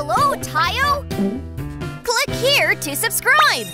Hello, Tayo! Click here to subscribe!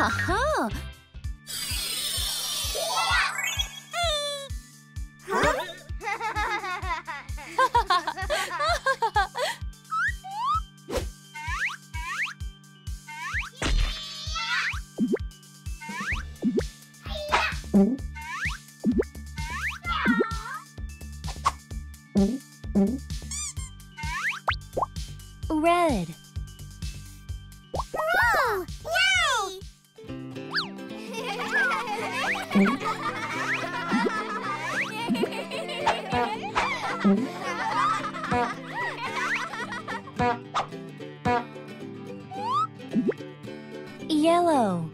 Ha ha. Red. Whoa! Yay! Yellow.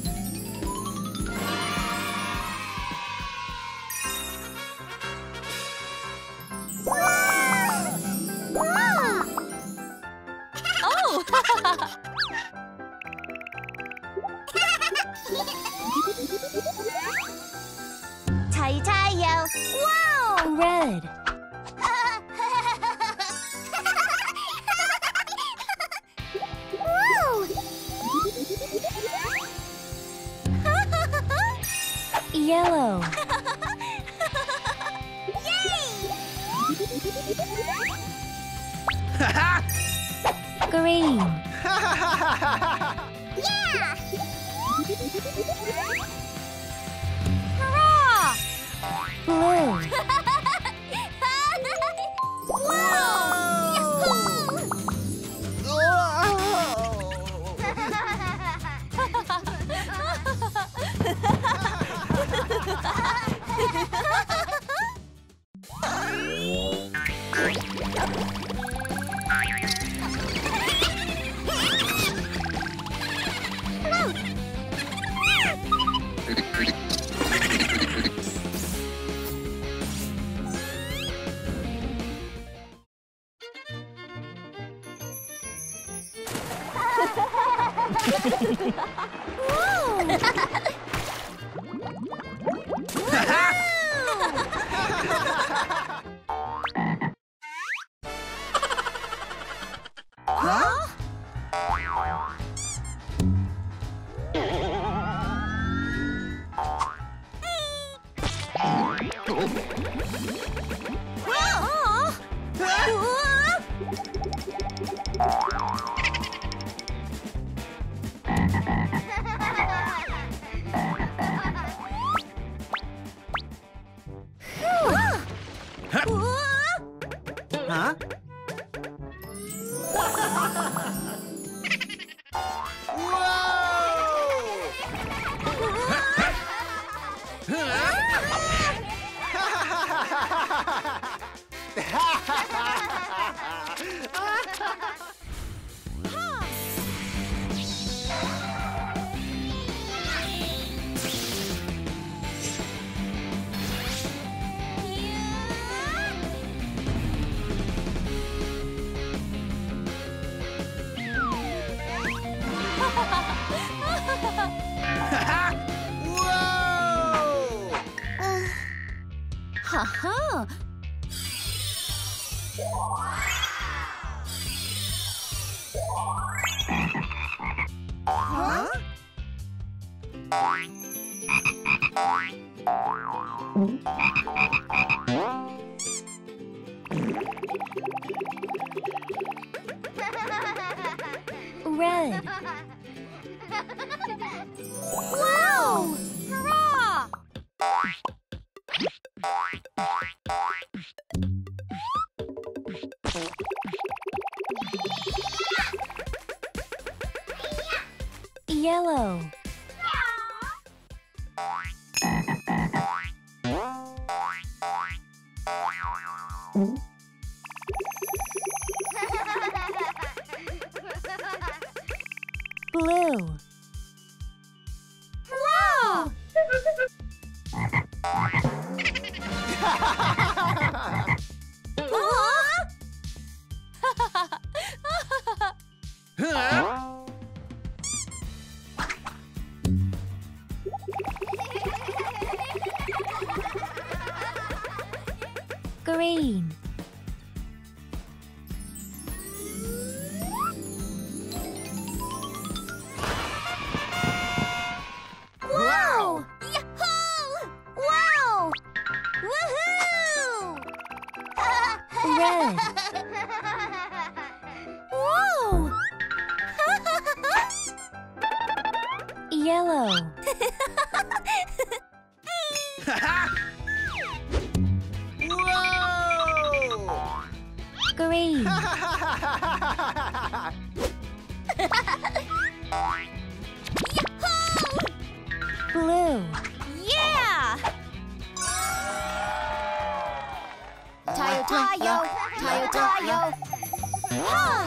Green. Blue. Tayo. Whoa! Red. Whoa! Yellow. Yay! Green. Yeah! Hurrah! Blue. Huh? Huh? Whoa! Ha ha! Huh? Red. Wow! Hurrah! Yellow. Green. Wow! Yahoo! Wow! Woohoo! Red. Whoa! Yellow. Green. Blue. Yeah! Tayo, tayo, tayo, tayo. Wow!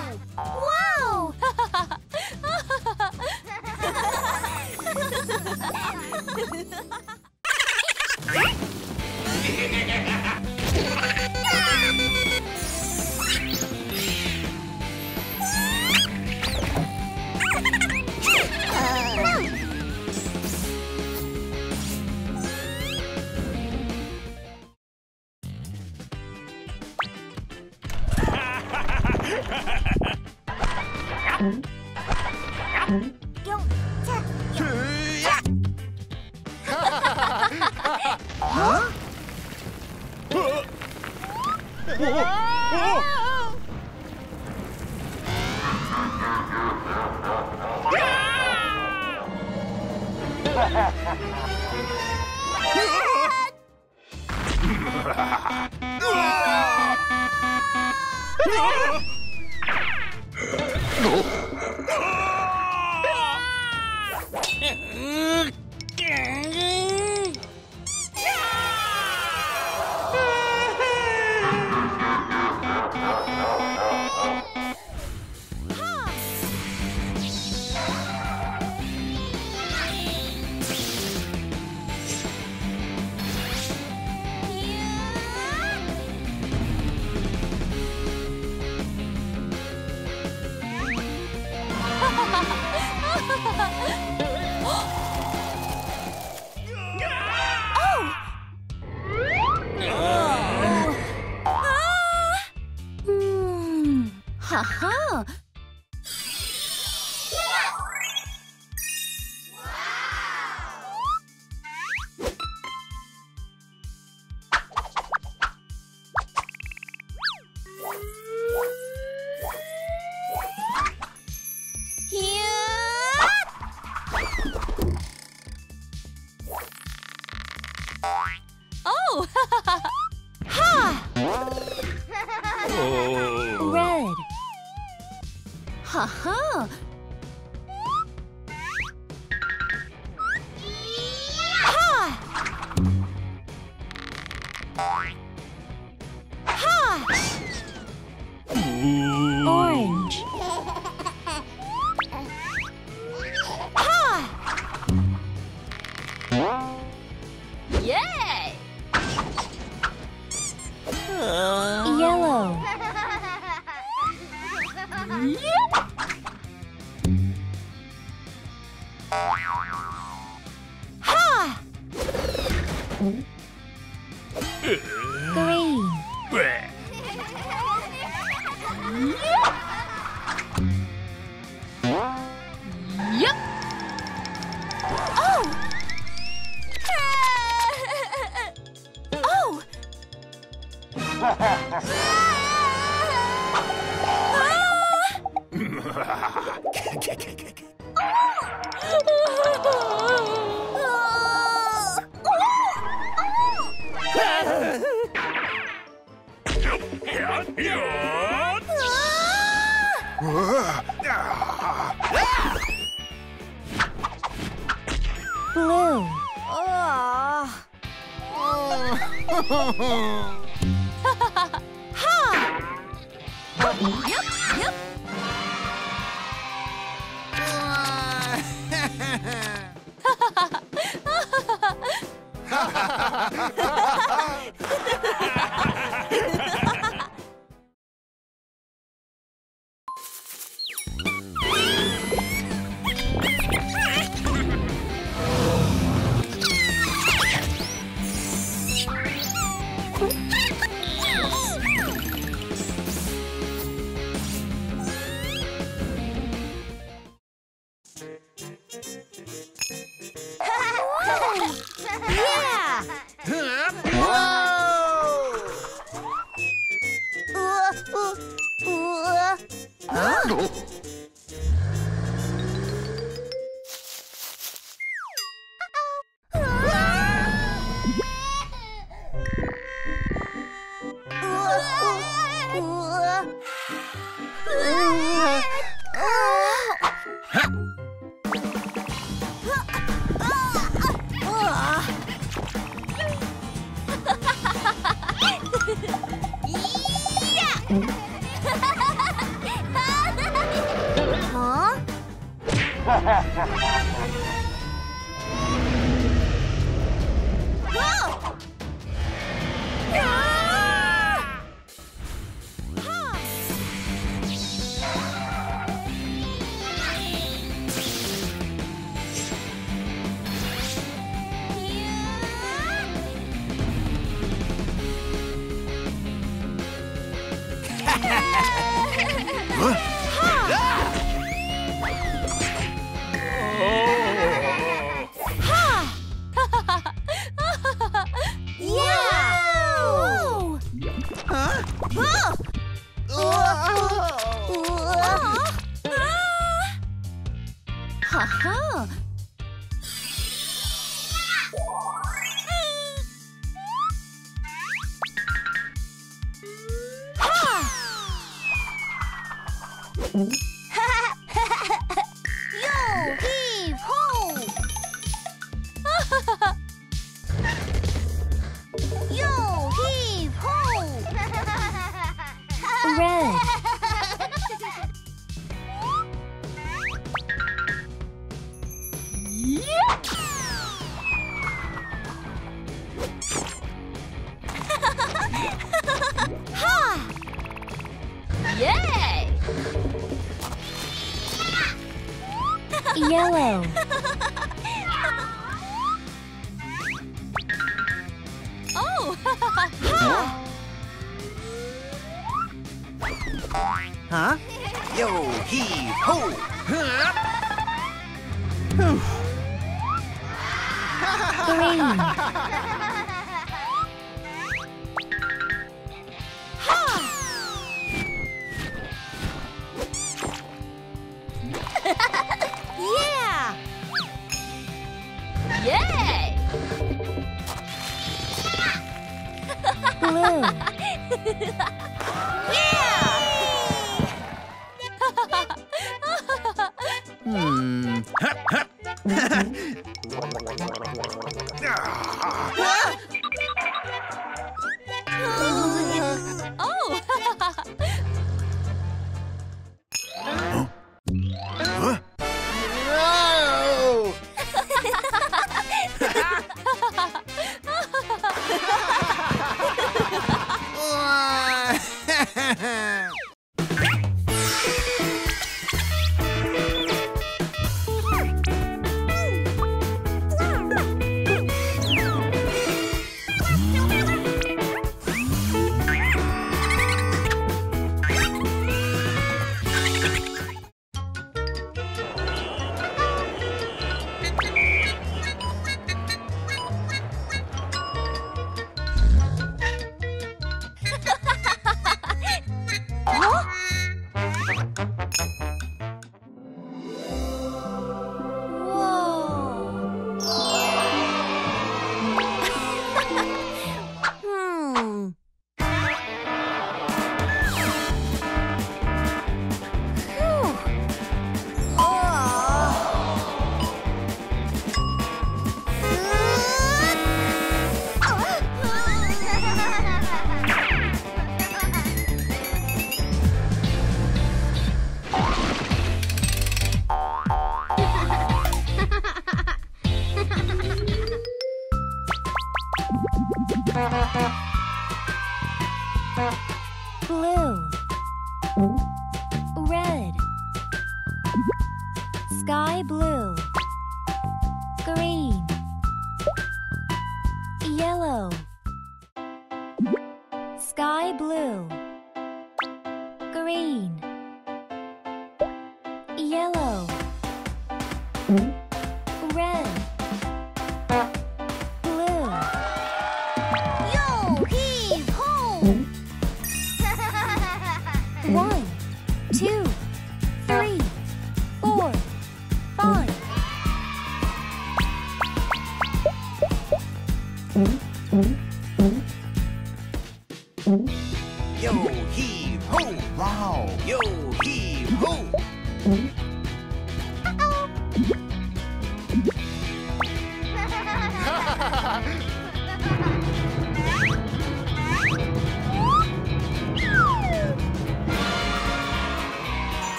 Red, blue,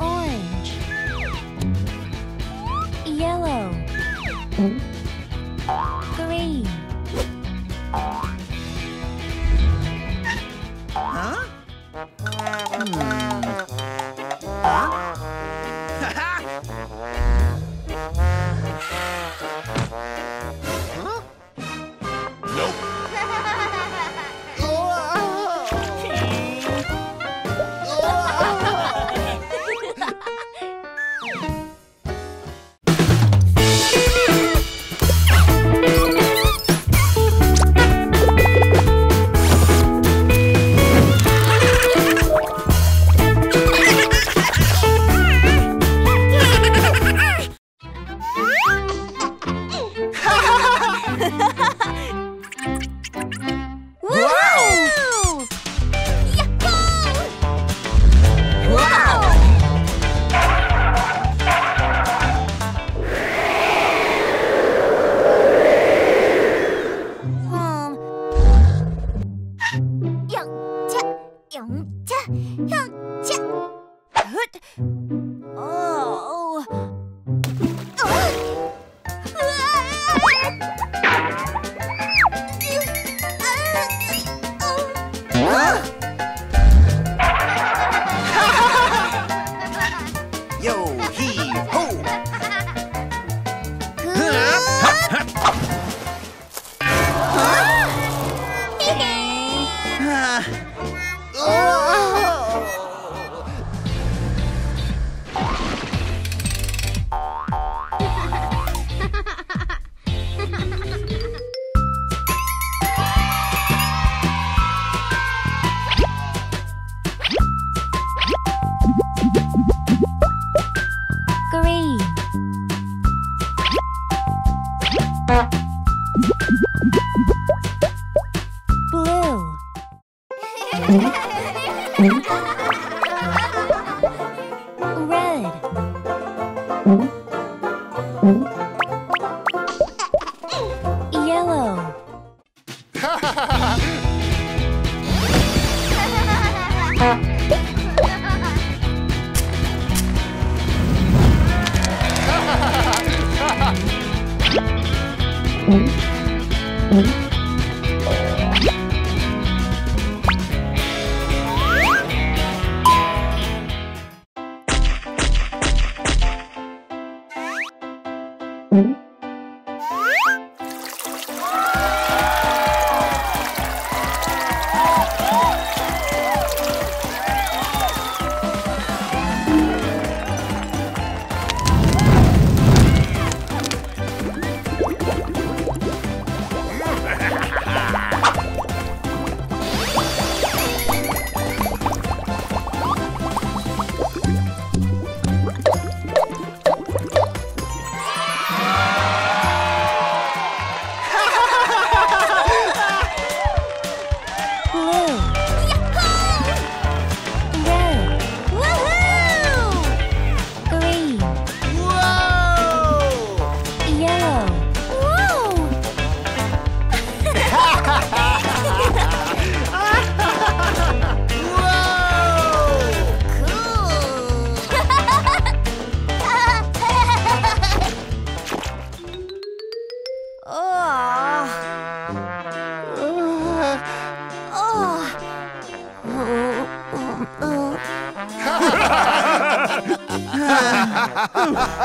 Orange, yellow, green.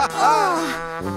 Huh? Oh.